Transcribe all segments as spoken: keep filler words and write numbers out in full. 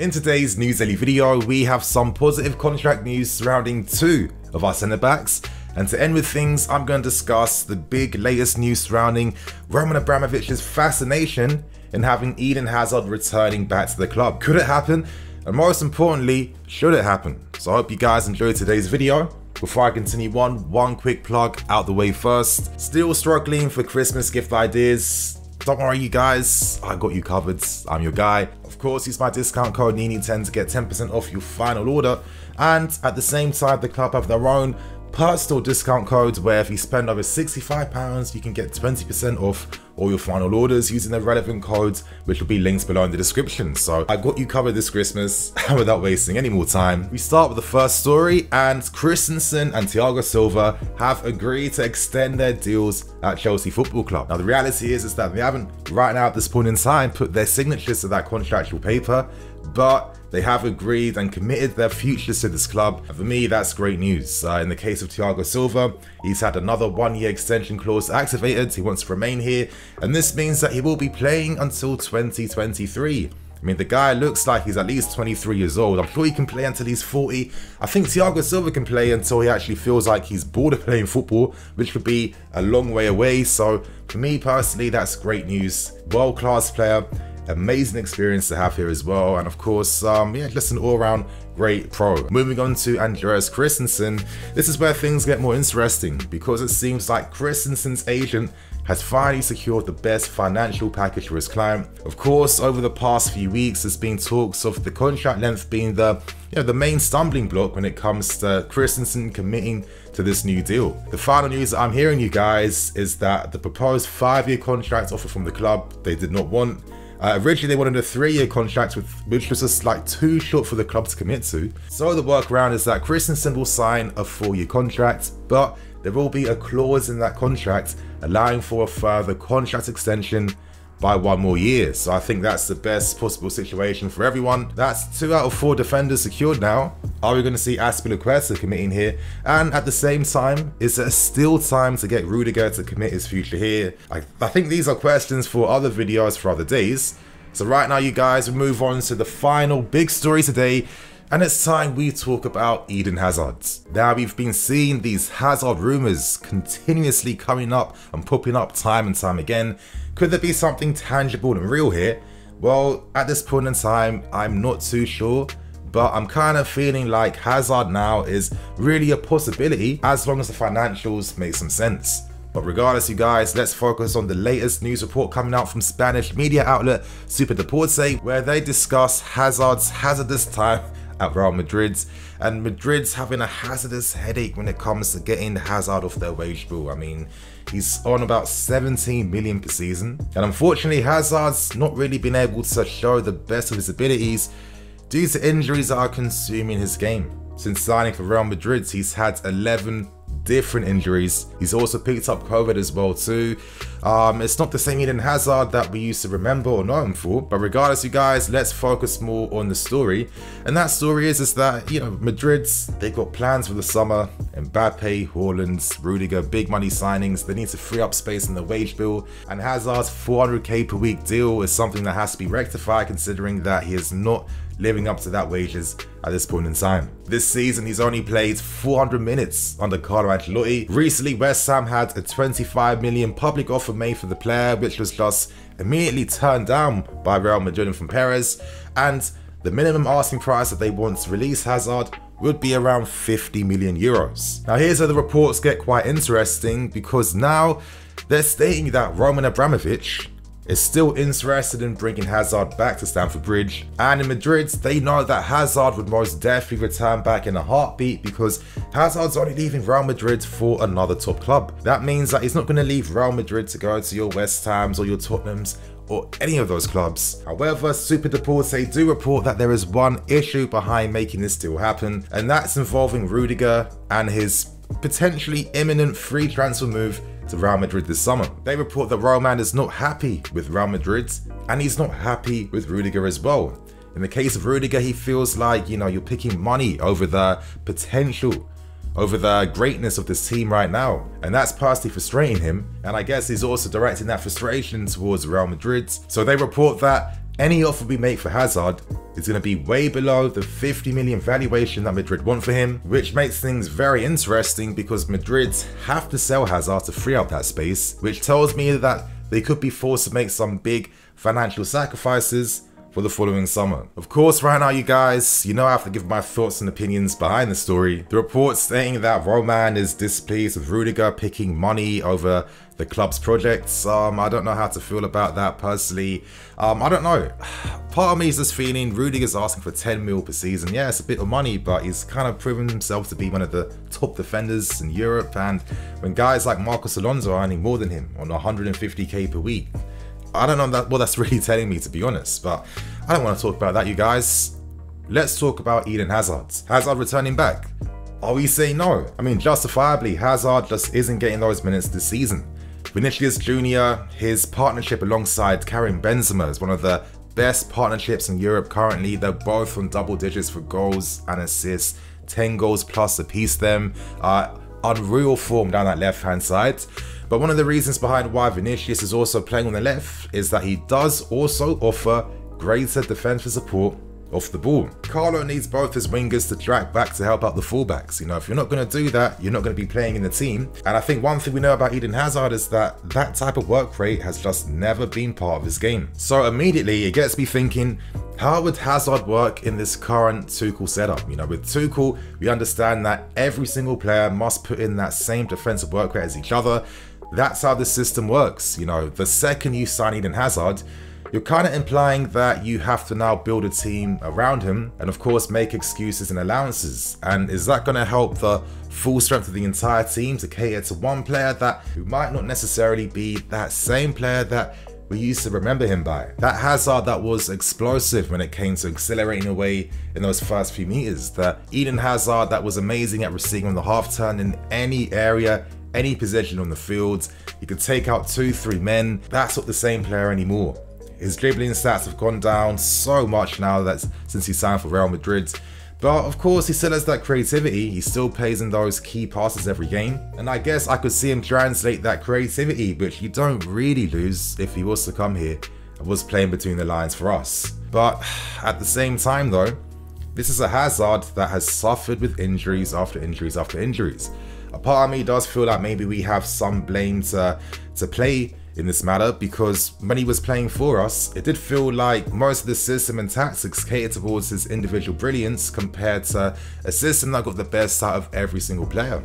In today's News Daily video, we have some positive contract news surrounding two of our centre-backs, and to end with things, I'm going to discuss the big latest news surrounding Roman Abramovich's fascination in having Eden Hazard returning back to the club. Could it happen? And most importantly, should it happen? So I hope you guys enjoyed today's video. Before I continue on, one quick plug out the way first. Still struggling for Christmas gift ideas? Don't worry you guys, I got you covered, I'm your guy. Of course, use my discount code N I I N I I ten to get ten percent off your final order, and at the same time the club have their own personal discount codes where if you spend over sixty-five pounds you can get twenty percent off all your final orders using the relevant codes which will be linked below in the description. So I got you covered this Christmas without wasting any more time. We start with the first story, and Christensen and Thiago Silva have agreed to extend their deals at Chelsea Football Club. Now the reality is, is that they haven't right now at this point in time put their signatures to that contractual paper, but they have agreed and committed their futures to this club. And for me, that's great news. Uh, in the case of Thiago Silva, he's had another one-year extension clause activated. He wants to remain here, and this means that he will be playing until twenty twenty-three. I mean, the guy looks like he's at least twenty-three years old. I'm sure he can play until he's forty. I think Thiago Silva can play until he actually feels like he's bored of playing football, which could be a long way away. So for me personally, that's great news. World-class player. Amazing experience to have here as well, and of course um yeah, just an all-around great pro. Moving on to Andreas Christensen, this is where things get more interesting because it seems like Christensen's agent has finally secured the best financial package for his client. Of course, over the past few weeks there's been talks of the contract length being the you know the main stumbling block when it comes to Christensen committing to this new deal. The final news that I'm hearing you guys is that the proposed five-year contract offer from the club they did not want. Uh, originally they wanted a three-year contract, with, which was just like too short for the club to commit to. So the workaround is that Christensen will sign a four-year contract, but there will be a clause in that contract allowing for a further contract extension by one more year. So I think that's the best possible situation for everyone. That's two out of four defenders secured now. Are we going to see Aspilicueta committing here? And at the same time, is there still time to get Rudiger to commit his future here? I, I think these are questions for other videos for other days. So right now, you guys, we move on to the final big story today. And it's time we talk about Eden Hazard. Now, we've been seeing these Hazard rumours continuously coming up and popping up time and time again. Could there be something tangible and real here? Well, at this point in time, I'm not too sure, but I'm kind of feeling like Hazard now is really a possibility as long as the financials make some sense. But regardless, you guys, let's focus on the latest news report coming out from Spanish media outlet Super Deporte, where they discuss Hazard's hazardous time at Real Madrid, and Madrid's having a hazardous headache when it comes to getting Hazard off their wage bill. I mean, he's on about seventeen million per season, and unfortunately Hazard's not really been able to show the best of his abilities due to injuries that are consuming his game. Since signing for Real Madrid, he's had eleven different injuries. He's also picked up COVID as well too. Um, it's not the same Eden Hazard that we used to remember or know him for. But regardless, you guys, let's focus more on the story. And that story is, is that, you know, Madrid's, they've got plans for the summer. Mbappe, Haaland, Rudiger, big money signings. They need to free up space in the wage bill. And Hazard's four hundred K per week deal is something that has to be rectified, considering that he is not living up to that wages at this point in time. This season, he's only played four hundred minutes under Carlo Ancelotti. Recently, West Ham had a twenty-five million public offer made for the player, which was just immediately turned down by Real Madrid from Perez, and the minimum asking price that they want to release Hazard would be around fifty million euros. Now here's where the reports get quite interesting, because now they're stating that Roman Abramovich is still interested in bringing Hazard back to Stamford Bridge, and in Madrid they know that Hazard would most definitely return back in a heartbeat because Hazard's only leaving Real Madrid for another top club. That means that he's not going to leave Real Madrid to go to your West Hams or your Tottenhams or any of those clubs. However, Super Deporte do report that there is one issue behind making this deal happen, and that's involving Rudiger and his potentially imminent free transfer move to Real Madrid this summer. They report that Roman is not happy with Real Madrid, and he's not happy with Rudiger as well. In the case of Rudiger, he feels like, you know, you're picking money over the potential, over the greatness of this team right now. And that's partially frustrating him. And I guess he's also directing that frustration towards Real Madrid. So they report that Any offer we make for Hazard is going to be way below the fifty million valuation that Madrid want for him, which makes things very interesting because Madrid have to sell Hazard to free up that space, which tells me that they could be forced to make some big financial sacrifices for the following summer. Of course, right now, you guys, you know I have to give my thoughts and opinions behind the story. The report stating that Roman is displeased with Rudiger picking money over the club's projects. Um, I don't know how to feel about that personally. Um, I don't know. Part of me is just feeling Rudiger's asking for ten mil per season. Yeah, it's a bit of money, but he's kind of proven himself to be one of the top defenders in Europe. And when guys like Marcos Alonso are earning more than him on one hundred fifty K per week, I don't know that, what that's really telling me, to be honest, but I don't want to talk about that, you guys. Let's talk about Eden Hazard. Hazard returning back. Are we saying no? I mean, justifiably, Hazard just isn't getting those minutes this season. Vinicius Junior, his partnership alongside Karim Benzema is one of the best partnerships in Europe currently. They're both on double digits for goals and assists, ten goals plus apiece them. Uh, unreal form down that left-hand side. But one of the reasons behind why Vinicius is also playing on the left is that he does also offer greater defensive support off the ball. Carlo needs both his wingers to track back to help out the fullbacks. You know, if you're not going to do that, you're not going to be playing in the team. And I think one thing we know about Eden Hazard is that that type of work rate has just never been part of his game. So immediately it gets me thinking, how would Hazard work in this current Tuchel setup? You know, with Tuchel, we understand that every single player must put in that same defensive work rate as each other. That's how the system works. You know, the second you sign Eden Hazard, you're kind of implying that you have to now build a team around him and of course make excuses and allowances. And is that going to help the full strength of the entire team to cater to one player that who might not necessarily be that same player that we used to remember him by? That Hazard that was explosive when it came to accelerating away in those first few meters. The Eden Hazard that was amazing at receiving on the half turn in any area, any position on the field. He could take out two, three men. That's not the same player anymore. His dribbling stats have gone down so much now that since he signed for Real Madrid. But of course, he still has that creativity. He still plays in those key passes every game. And I guess I could see him translate that creativity, which you don't really lose if he was to come here and was playing between the lines for us. But at the same time though, this is a Hazard that has suffered with injuries after injuries after injuries. A part of me does feel like maybe we have some blame to, to play in this matter, because when he was playing for us, it did feel like most of the system and tactics catered towards his individual brilliance compared to a system that got the best out of every single player.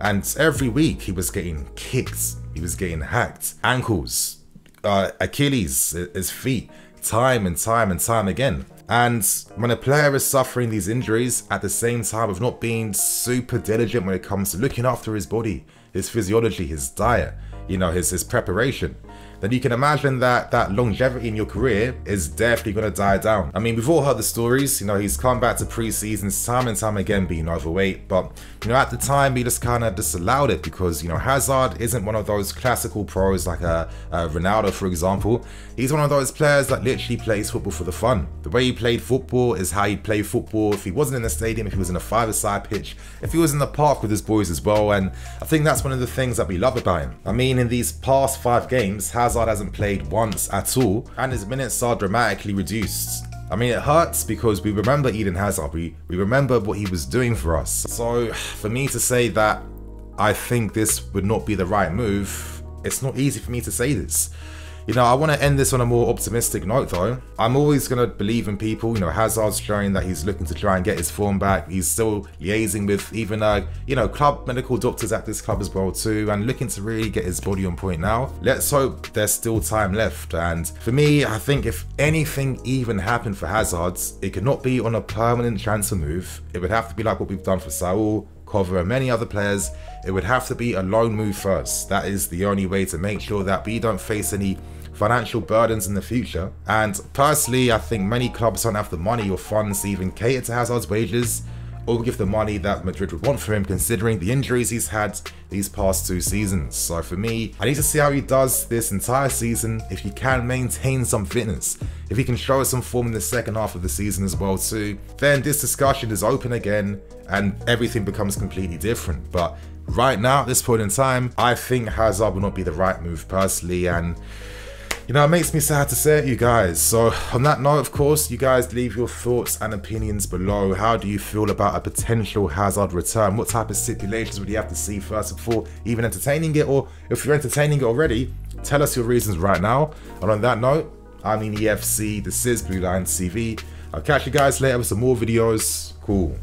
And every week he was getting kicked, he was getting hacked, ankles, uh, Achilles, his feet, time and time and time again. And when a player is suffering these injuries at the same time of not being super diligent when it comes to looking after his body, his physiology, his diet, you know, his, his preparation, then you can imagine that that longevity in your career is definitely going to die down. I mean, we've all heard the stories, you know, he's come back to pre-seasons time and time again being overweight, but, you know, at the time, he just kind of disallowed it because, you know, Hazard isn't one of those classical pros like a, a Ronaldo, for example. He's one of those players that literally plays football for the fun. The way he played football is how he'd play football if he wasn't in the stadium, if he was in a five-a-side pitch, if he was in the park with his boys as well, and I think that's one of the things that we love about him. I mean, in these past five games, Hazard hasn't played once at all, and his minutes are dramatically reduced. I mean, it hurts because we remember Eden Hazard, we, we remember what he was doing for us. So for me to say that I think this would not be the right move, it's not easy for me to say this. You know, I want to end this on a more optimistic note though. I'm always going to believe in people. You know, Hazard's showing that he's looking to try and get his form back. He's still liaising with even, uh, you know, club medical doctors at this club as well too, and looking to really get his body on point now. Let's hope there's still time left. And for me, I think if anything even happened for Hazard, it could not be on a permanent transfer move. It would have to be like what we've done for Saúl, Cover and many other players. It would have to be a loan move first. That is the only way to make sure that we don't face any financial burdens in the future. And personally, I think many clubs don't have the money or funds to even cater to Hazard's wages or give the money that Madrid would want for him, considering the injuries he's had these past two seasons. So for me, I need to see how he does this entire season, if he can maintain some fitness, if he can show some form in the second half of the season as well too. Then this discussion is open again and everything becomes completely different. But right now, at this point in time, I think Hazard will not be the right move personally, and You know, it makes me sad to say it, you guys. So on that note, of course, you guys leave your thoughts and opinions below. How do you feel about a potential Hazard return? What type of stipulations would you have to see first before even entertaining it? Or if you're entertaining it already, tell us your reasons right now. And on that note, I'm NIINII F C, this is Blue Lions T V. I'll catch you guys later with some more videos. Cool.